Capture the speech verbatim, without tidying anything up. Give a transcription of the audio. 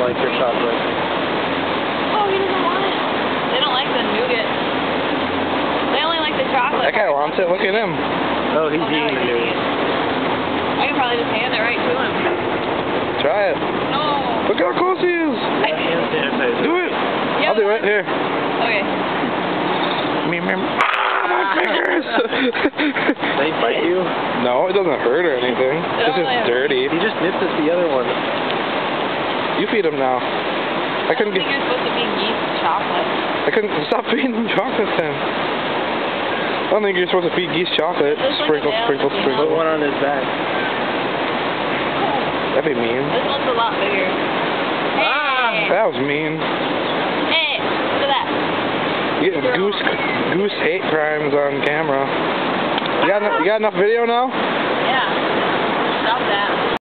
don't like your chocolate. Oh, he doesn't want it. They don't like the nougat. They only like the chocolate. That guy wants it. Look at him. Oh, he's oh, eating no, the nougat. I can probably just hand it right to him. Try it. No. Look how close he is. I do it. Yep. I'll do it. Here. Okay. Me, me, me. Fingers. They bite you? No, it doesn't hurt or anything. It it's just dirty. He just nipped at the other one. You feed him now. I, I couldn't think get. You're supposed to be yeast chocolate. I couldn't stop feeding him chocolate then. I don't think you're supposed to feed geese chocolate. Sprinkle, like sprinkle, sprinkle. Put one on his back. That'd be mean. This one's a lot bigger. Hey. Ah, that was mean. Hey, look at that. You get goose. Goose hate crimes on camera. You got, you got enough video now? Yeah. Stop that.